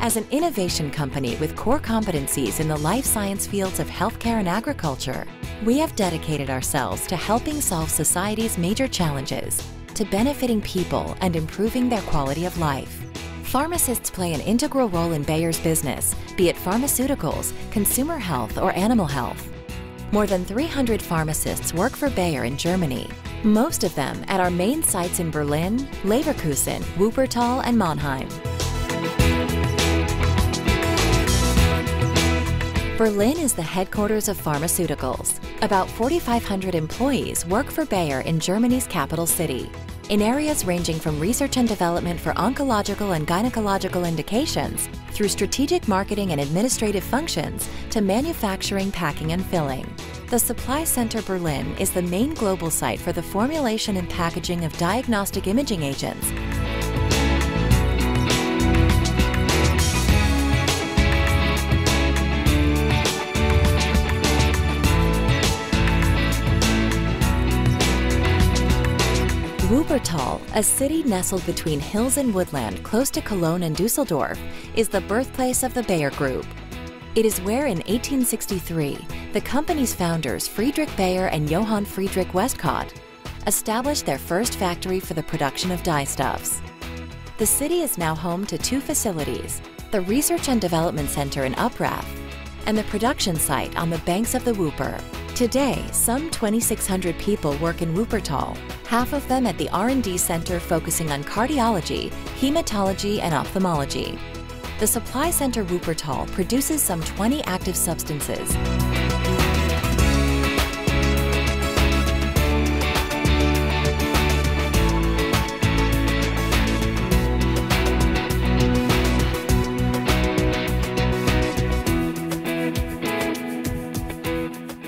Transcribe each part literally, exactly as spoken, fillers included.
As an innovation company with core competencies in the life science fields of healthcare and agriculture, we have dedicated ourselves to helping solve society's major challenges, to benefiting people and improving their quality of life. Pharmacists play an integral role in Bayer's business, be it pharmaceuticals, consumer health, or animal health. More than three hundred pharmacists work for Bayer in Germany, most of them at our main sites in Berlin, Leverkusen, Wuppertal, and Mannheim. Berlin is the headquarters of pharmaceuticals. About forty-five hundred employees work for Bayer in Germany's capital city, in areas ranging from research and development for oncological and gynecological indications, through strategic marketing and administrative functions, to manufacturing, packing, and filling. The Supply Center Berlin is the main global site for the formulation and packaging of diagnostic imaging agents. Wuppertal, a city nestled between hills and woodland close to Cologne and Düsseldorf, is the birthplace of the Bayer Group. It is where, in eighteen sixty-three, the company's founders Friedrich Bayer and Johann Friedrich Westcott established their first factory for the production of dyestuffs. The city is now home to two facilities, the Research and Development Center in Uprath and the production site on the banks of the Wupper. Today, some twenty-six hundred people work in Wuppertal, half of them at the R and D Center focusing on cardiology, hematology, and ophthalmology. The Supply Center Wuppertal produces some twenty active substances.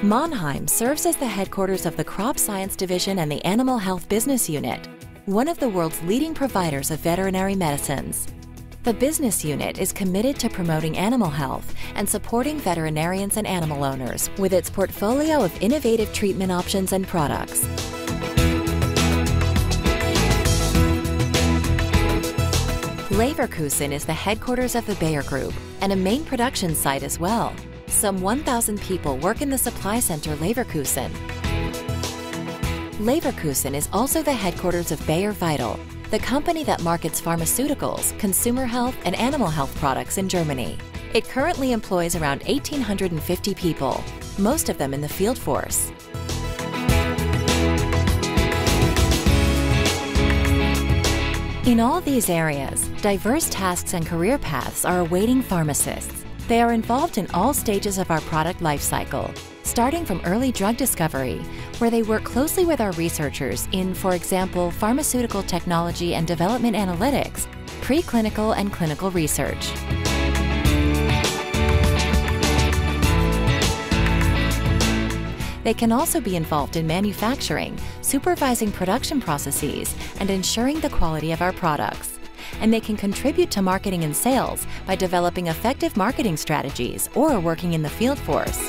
Monheim serves as the headquarters of the Crop Science Division and the Animal Health Business Unit, one of the world's leading providers of veterinary medicines. The business unit is committed to promoting animal health and supporting veterinarians and animal owners with its portfolio of innovative treatment options and products. Leverkusen is the headquarters of the Bayer Group and a main production site as well. Some one thousand people work in the Supply Center Leverkusen. Leverkusen is also the headquarters of Bayer Vital, the company that markets pharmaceuticals, consumer health, and animal health products in Germany. It currently employs around one thousand eight hundred fifty people, most of them in the field force. In all these areas, diverse tasks and career paths are awaiting pharmacists. They are involved in all stages of our product life cycle, starting from early drug discovery, where they work closely with our researchers in, for example, pharmaceutical technology and development analytics, preclinical and clinical research. They can also be involved in manufacturing, supervising production processes, and ensuring the quality of our products. And they can contribute to marketing and sales by developing effective marketing strategies or working in the field force.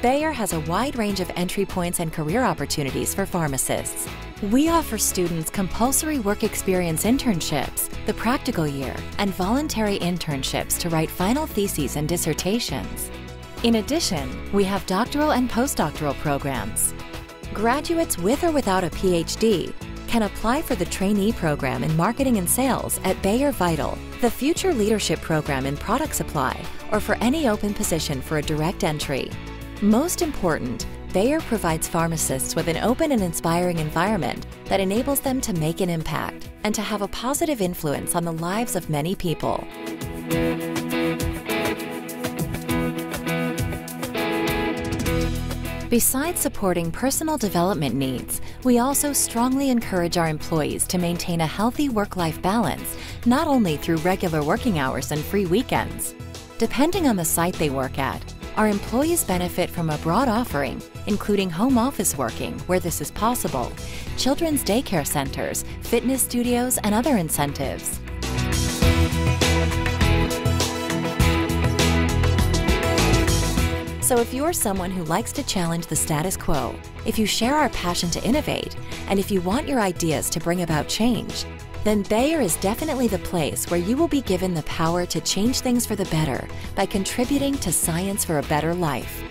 Bayer has a wide range of entry points and career opportunities for pharmacists. We offer students compulsory work experience internships, the practical year, and voluntary internships to write final theses and dissertations. In addition, we have doctoral and postdoctoral programs. Graduates with or without a P H D can apply for the trainee program in marketing and sales at Bayer Vital, the future leadership program in product supply, or for any open position for a direct entry. Most important, Bayer provides pharmacists with an open and inspiring environment that enables them to make an impact and to have a positive influence on the lives of many people. Besides supporting personal development needs, we also strongly encourage our employees to maintain a healthy work-life balance, not only through regular working hours and free weekends. Depending on the site they work at, our employees benefit from a broad offering, including home office working, where this is possible, children's daycare centers, fitness studios, and other incentives. So if you're someone who likes to challenge the status quo, if you share our passion to innovate, and if you want your ideas to bring about change, then Bayer is definitely the place where you will be given the power to change things for the better by contributing to science for a better life.